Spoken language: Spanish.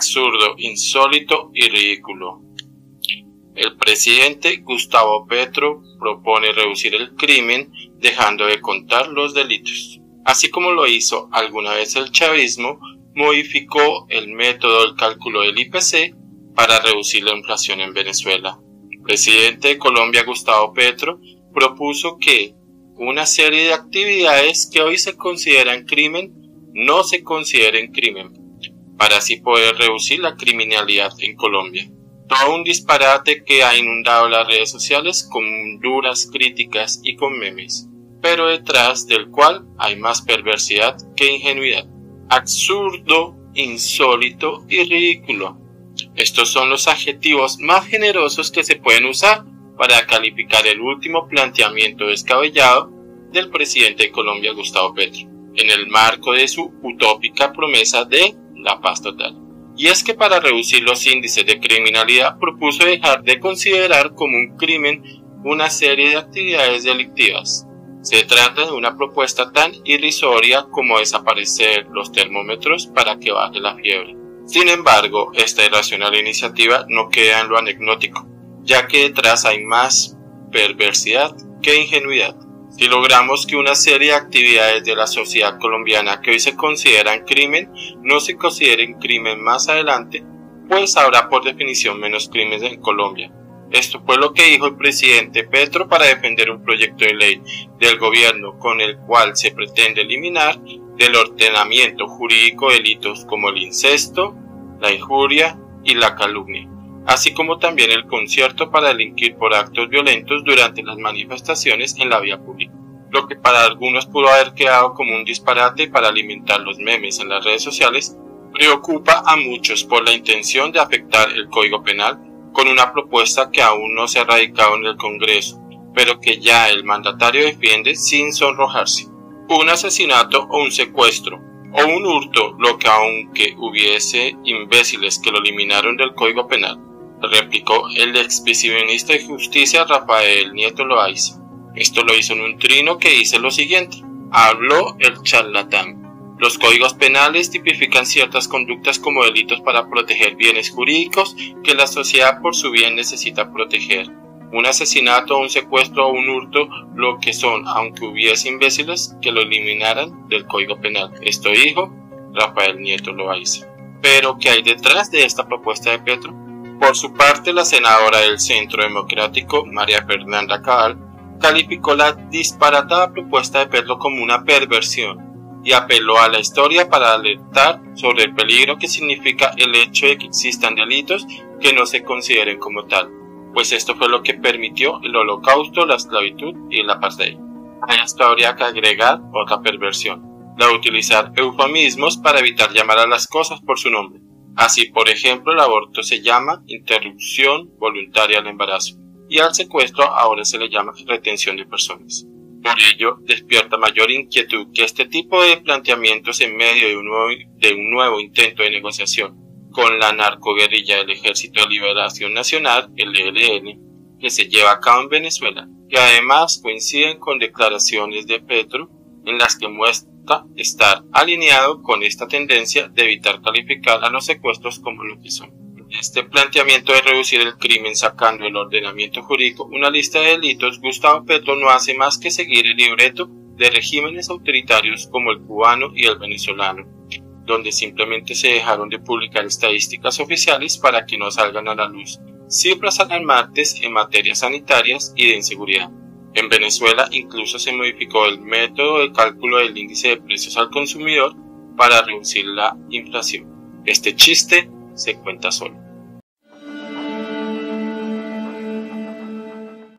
absurdo, insólito y ridículo. El presidente Gustavo Petro propone reducir el crimen dejando de contar los delitos. Así como lo hizo alguna vez el chavismo, modificó el método del cálculo del IPC para reducir la inflación en Venezuela. El presidente de Colombia, Gustavo Petro, propuso que una serie de actividades que hoy se consideran crimen no se consideren crimen, para así poder reducir la criminalidad en Colombia. Todo un disparate que ha inundado las redes sociales con duras críticas y con memes, pero detrás del cual hay más perversidad que ingenuidad. Absurdo, insólito y ridículo. Estos son los adjetivos más generosos que se pueden usar para calificar el último planteamiento descabellado del presidente de Colombia, Gustavo Petro, en el marco de su utópica promesa de la paz total. Y es que para reducir los índices de criminalidad propuso dejar de considerar como un crimen una serie de actividades delictivas. Se trata de una propuesta tan irrisoria como desaparecer los termómetros para que baje la fiebre. Sin embargo, esta irracional iniciativa no queda en lo anecdótico, ya que detrás hay más perversidad que ingenuidad. Si logramos que una serie de actividades de la sociedad colombiana que hoy se consideran crimen, no se consideren crimen más adelante, pues habrá por definición menos crímenes en Colombia. Esto fue lo que dijo el presidente Petro para defender un proyecto de ley del gobierno con el cual se pretende eliminar del ordenamiento jurídico delitos como el incesto, la injuria y la calumnia, así como también el concierto para delinquir por actos violentos durante las manifestaciones en la vía pública. Lo que para algunos pudo haber quedado como un disparate para alimentar los memes en las redes sociales, preocupa a muchos por la intención de afectar el Código Penal con una propuesta que aún no se ha radicado en el Congreso, pero que ya el mandatario defiende sin sonrojarse. Un asesinato o un secuestro, o un hurto, lo que aunque hubiese imbéciles que lo eliminaron del Código Penal, replicó el exviceministro de Justicia Rafael Nieto Loaiza. Esto lo hizo en un trino que dice lo siguiente: habló el charlatán. Los códigos penales tipifican ciertas conductas como delitos para proteger bienes jurídicos que la sociedad por su bien necesita proteger. Un asesinato, un secuestro o un hurto, lo que son, aunque hubiese imbéciles que lo eliminaran del Código Penal. Esto dijo Rafael Nieto Loaiza. ¿Pero qué hay detrás de esta propuesta de Petro? Por su parte, la senadora del Centro Democrático, María Fernanda Cabal, calificó la disparatada propuesta de Petro como una perversión y apeló a la historia para alertar sobre el peligro que significa el hecho de que existan delitos que no se consideren como tal, pues esto fue lo que permitió el holocausto, la esclavitud y el apartheid. A esto habría que agregar otra perversión, la de utilizar eufemismos para evitar llamar a las cosas por su nombre. Así, por ejemplo, el aborto se llama interrupción voluntaria del embarazo, y al secuestro ahora se le llama retención de personas. Por ello, despierta mayor inquietud que este tipo de planteamientos en medio de un nuevo intento de negociación con la narcoguerrilla del Ejército de Liberación Nacional, el ELN, que se lleva a cabo en Venezuela, que además coinciden con declaraciones de Petro en las que muestra estar alineado con esta tendencia de evitar calificar a los secuestros como lo que son. Este planteamiento de reducir el crimen sacando del ordenamiento jurídico una lista de delitos, Gustavo Petro no hace más que seguir el libreto de regímenes autoritarios como el cubano y el venezolano, donde simplemente se dejaron de publicar estadísticas oficiales para que no salgan a la luz cifras alarmantes en materias sanitarias y de inseguridad. En Venezuela incluso se modificó el método de cálculo del índice de precios al consumidor para reducir la inflación. Este chiste se cuenta solo.